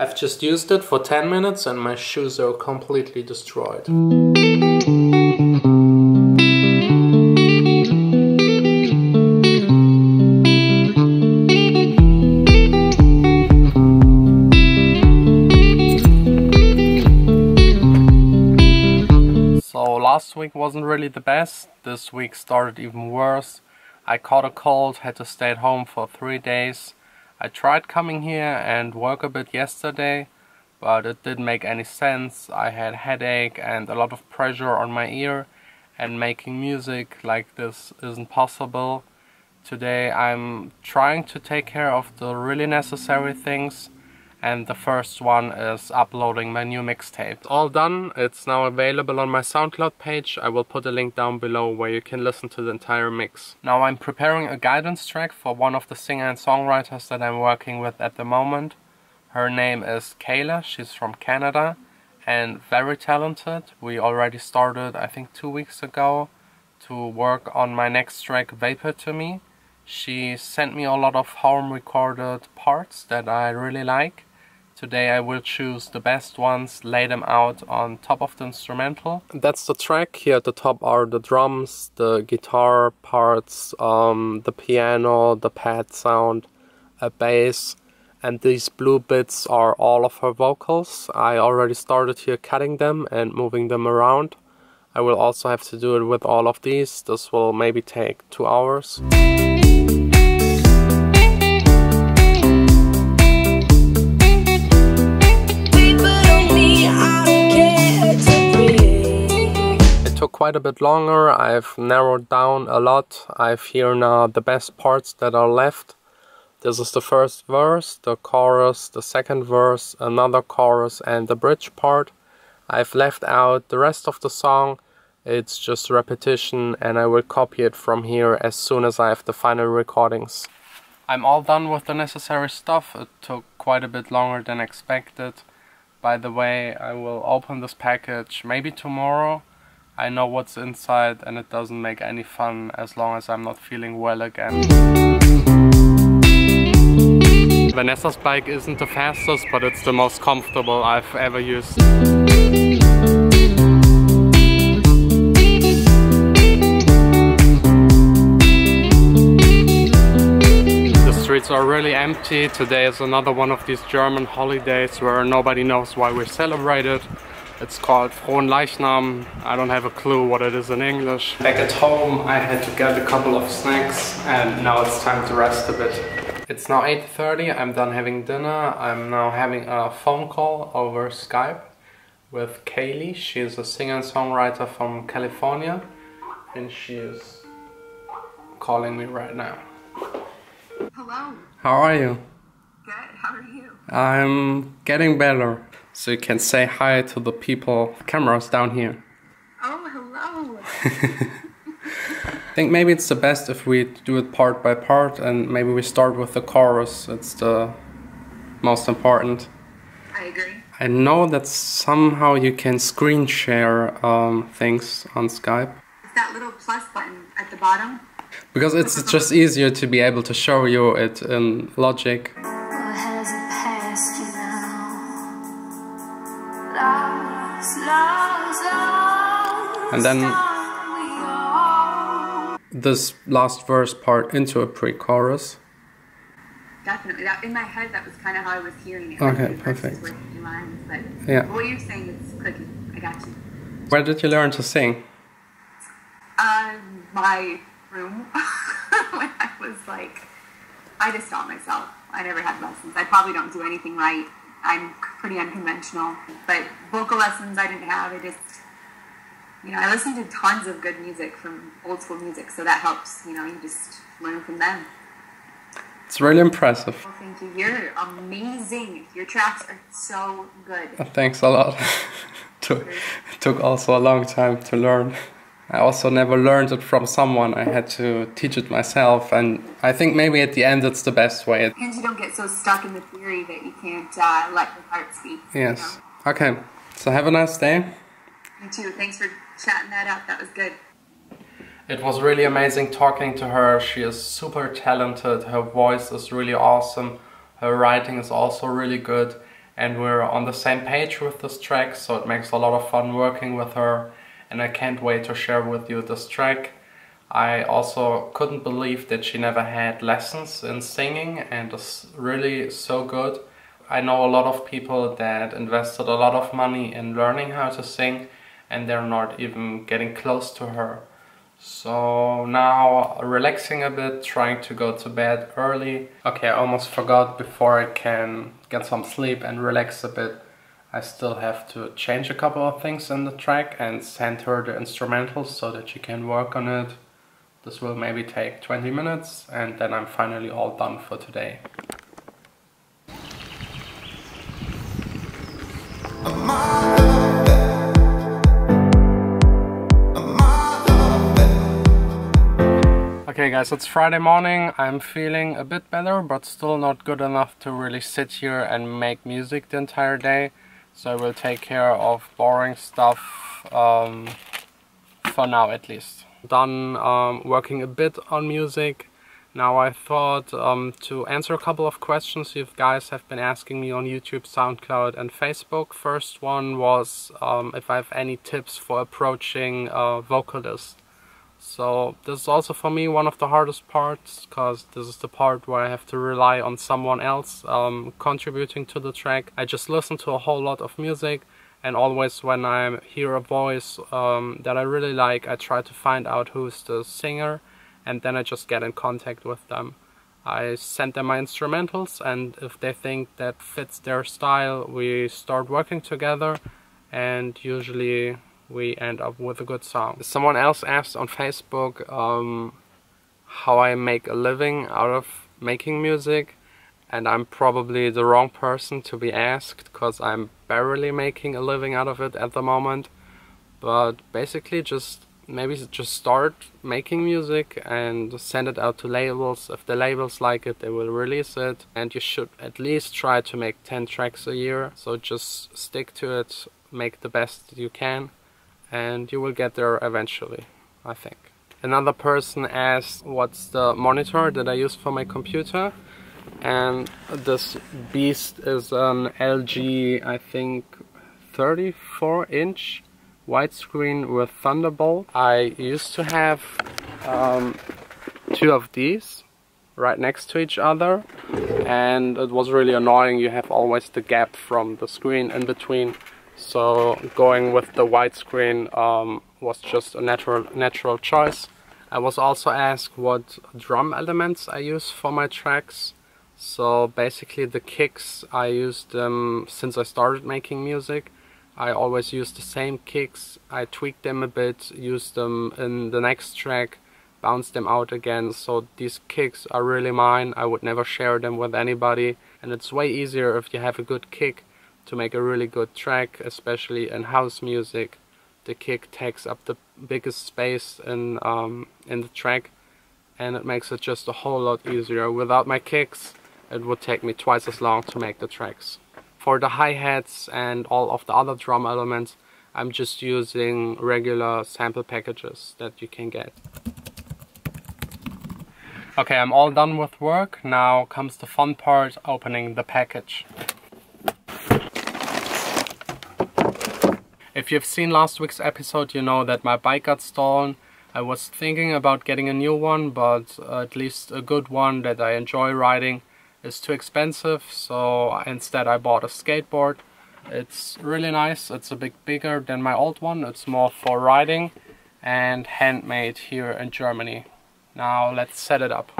I've just used it for 10 minutes and my shoes are completely destroyed. So last week wasn't really the best. This week started even worse. I caught a cold, had to stay at home for 3 days. I tried coming here and work a bit yesterday, but it didn't make any sense. I had a headache and a lot of pressure on my ear, and making music like this isn't possible. Today I'm trying to take care of the really necessary things, and the first one is uploading my new mixtape. All done, it's now available on my SoundCloud page. I will put a link down below where you can listen to the entire mix. Now I'm preparing a guidance track for one of the singer and songwriters that I'm working with at the moment. Her name is Kayla, she's from Canada and very talented. We already started, I think 2 weeks ago, to work on my next track, Vapour to Me. She sent me a lot of home recorded parts that I really like. Today I will choose the best ones, lay them out on top of the instrumental. That's the track. Here at the top are the drums, the guitar parts, the piano, the pad sound, a bass, and these blue bits are all of her vocals. I already started here cutting them and moving them around. I will also have to do it with all of these. This will maybe take 2 hours. Quite a bit longer. I've narrowed down a lot. I've here now the best parts that are left. This is the first verse, the chorus, the second verse, another chorus, and the bridge part. I've left out the rest of the song. It's just repetition, and I will copy it from here as soon as I have the final recordings. I'm all done with the necessary stuff. It took quite a bit longer than expected. By the way, I will open this package maybe tomorrow. I know what's inside and it doesn't make any fun as long as I'm not feeling well again. Vanessa's bike isn't the fastest, but it's the most comfortable I've ever used. The streets are really empty. Today is another one of these German holidays where nobody knows why we celebrate it. It's called Fronleichnam. I don't have a clue what it is in English. Back at home, I had to get a couple of snacks and now it's time to rest a bit. It's now 8:30, I'm done having dinner. I'm now having a phone call over Skype with Kaylee. She is a singer and songwriter from California and she is calling me right now. Hello. How are you? Good, how are you? I'm getting better. So you can say hi to the people. Cameras down here. Oh, hello. I think maybe it's the best if we do it part by part and maybe we start with the chorus. It's the most important. I agree. I know that somehow you can screen share things on Skype. It's that little plus button at the bottom. Because it's just easier to be able to show you it in Logic. And then this last verse part into a pre-chorus. Definitely. In my head, that was kind of how I was hearing it. Okay, perfect. Lines, but yeah. What you're saying is clicking. I got you. Where did you learn to sing? My room. When I was like, I just taught myself. I never had lessons. I probably don't do anything right. I'm pretty unconventional, but vocal lessons I didn't have. I just, you know, I listened to tons of good music from old school music, so that helps, you know, you just learn from them. It's really impressive. Well, thank you. You're amazing. Your tracks are so good. Thanks a lot. It took also a long time to learn. I also never learned it from someone. I had to teach it myself, and I think maybe at the end it's the best way. And you don't get so stuck in the theory that you can't let your heart speak. Yes. You know? Okay. So have a nice day. You too. Thanks for chatting that up. That was good. It was really amazing talking to her. She is super talented. Her voice is really awesome. Her writing is also really good. and we're on the same page with this track, so it makes a lot of fun working with her, and I can't wait to share with you this track. I also couldn't believe that she never had lessons in singing and is really so good. I know a lot of people that invested a lot of money in learning how to sing and they're not even getting close to her. So now relaxing a bit, trying to go to bed early. Okay, I almost forgot, before I can get some sleep and relax a bit, I still have to change a couple of things in the track and send her the instrumentals so that she can work on it. This will maybe take 20 minutes and then I'm finally all done for today. Okay guys, it's Friday morning. I'm feeling a bit better but still not good enough to really sit here and make music the entire day. So I will take care of boring stuff for now at least. Done working a bit on music. Now I thought to answer a couple of questions you guys have been asking me on YouTube, SoundCloud and Facebook. First one was if I have any tips for approaching vocalists. So this is also for me one of the hardest parts, because this is the part where I have to rely on someone else contributing to the track. I just listen to a whole lot of music, and always when I hear a voice that I really like, I try to find out who's the singer, and then I just get in contact with them. I send them my instrumentals, and if they think that fits their style, we start working together, and usually we end up with a good song. Someone else asked on Facebook how I make a living out of making music, and I'm probably the wrong person to be asked because I'm barely making a living out of it at the moment. But basically maybe just start making music and send it out to labels. If the labels like it, they will release it, and you should at least try to make 10 tracks a year. So just stick to it, make the best you can, and you will get there eventually, I think. Another person asked what's the monitor that I use for my computer, and this beast is an LG, I think 34-inch widescreen with Thunderbolt. I used to have two of these right next to each other, and it was really annoying. You have always the gap from the screen in between. So going with the widescreen was just a natural choice. I was also asked what drum elements I use for my tracks. So basically the kicks, I used them since I started making music. I always use the same kicks. I tweak them a bit, use them in the next track, bounce them out again. So these kicks are really mine. I would never share them with anybody. And it's way easier if you have a good kick to make a really good track, especially in house music. The kick takes up the biggest space in the track, and it makes it just a whole lot easier. Without my kicks, it would take me twice as long to make the tracks. For the hi-hats and all of the other drum elements, I'm just using regular sample packages that you can get. Okay, I'm all done with work. Now comes the fun part, opening the package. If you've seen last week's episode, you know that my bike got stolen. I was thinking about getting a new one, but at least a good one that I enjoy riding is too expensive, so instead I bought a skateboard. It's really nice, it's a bit bigger than my old one, it's more for riding and handmade here in Germany. Now let's set it up.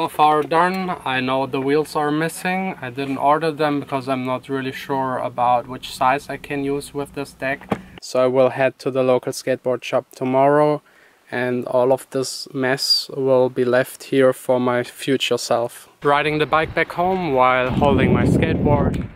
So far done. I know the wheels are missing. I didn't order them because I'm not really sure about which size I can use with this deck. So I will head to the local skateboard shop tomorrow, and all of this mess will be left here for my future self. Riding the bike back home while holding my skateboard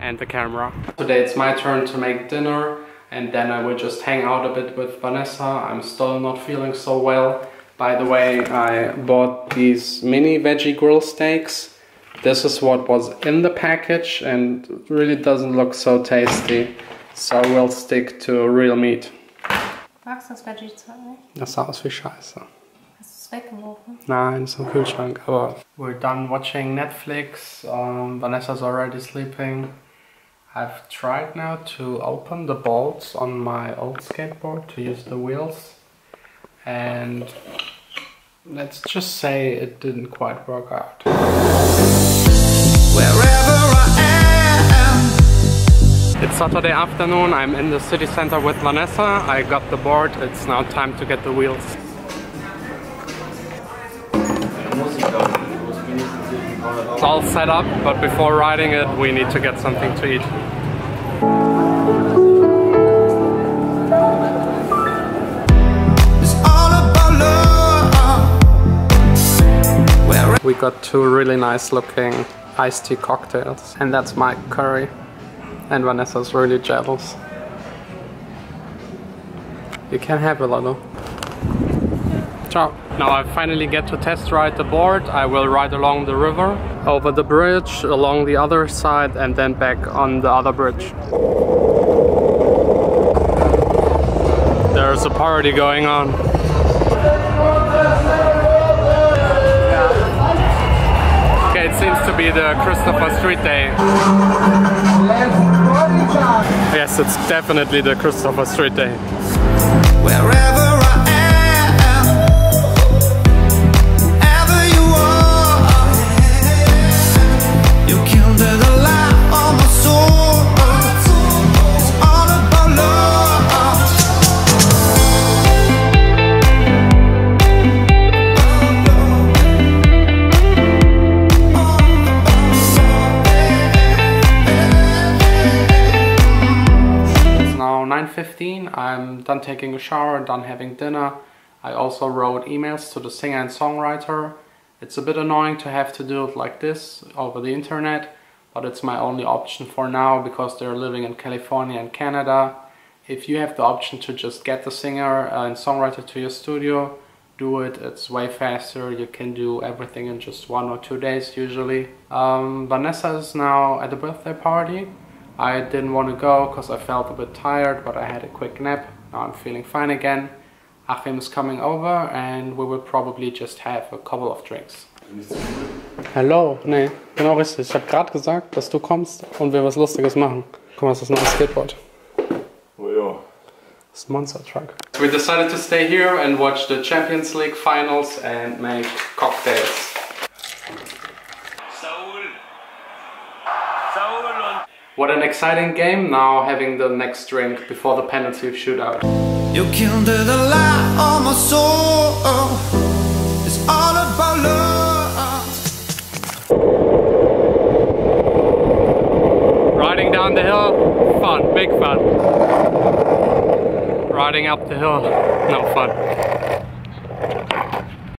and the camera. Today it's my turn to make dinner, and then I will just hang out a bit with Vanessa. I'm still not feeling so well. By the way, I bought these mini veggie grill steaks. This is what was in the package, and it really doesn't look so tasty. So we'll stick to real meat. Magst du das Veggie-Zeug nicht? Das sah aus wie Scheiße. Hast du es weggeworfen? Nein, so Kühlschrank, aber... We're done watching Netflix. Vanessa's already sleeping. I've tried now to open the bolts on my old skateboard, to use the wheels. And let's just say it didn't quite work out. Wherever I am. It's Saturday afternoon, I'm in the city center with Vanessa. I got the board, it's now time to get the wheels. It's all set up, but before riding it, we need to get something to eat. We got two really nice looking iced tea cocktails, and that's my curry. And Vanessa's really jealous. You can have a lot of. Ciao. Now I finally get to test ride the board. I will ride along the river, over the bridge, along the other side, and then back on the other bridge. There's a party going on. Okay, it seems to be the Christopher Street Day. Yes, it's definitely the Christopher Street Day. Wherever I am, wherever you are, you kindled a light on my soul. It's all about love. 15. I'm done taking a shower, done having dinner. I also wrote emails to the singer and songwriter. It's a bit annoying to have to do it like this over the internet, but it's my only option for now because they're living in California and Canada. If you have the option to just get the singer and songwriter to your studio, do it. It's way faster. You can do everything in just 1 or 2 days usually. Vanessa is now at a birthday party. I didn't want to go because I felt a bit tired, but I had a quick nap. Now I'm feeling fine again. Achim is coming over and we will probably just have a couple of drinks. Hallo, nee, genau richtig. Ich habe gerade gesagt, dass du kommst und wir was Lustiges machen. Guck mal, das ist ein neues Skateboard. Oh ja. Das ist ein Monster-Truck. We decided to stay here and watch the Champions League finals and make cocktails. What an exciting game, now having the next drink before the penalty shootout. You killed the light on my soul. It's all about love. Riding down the hill, fun, big fun. Riding up the hill, no fun.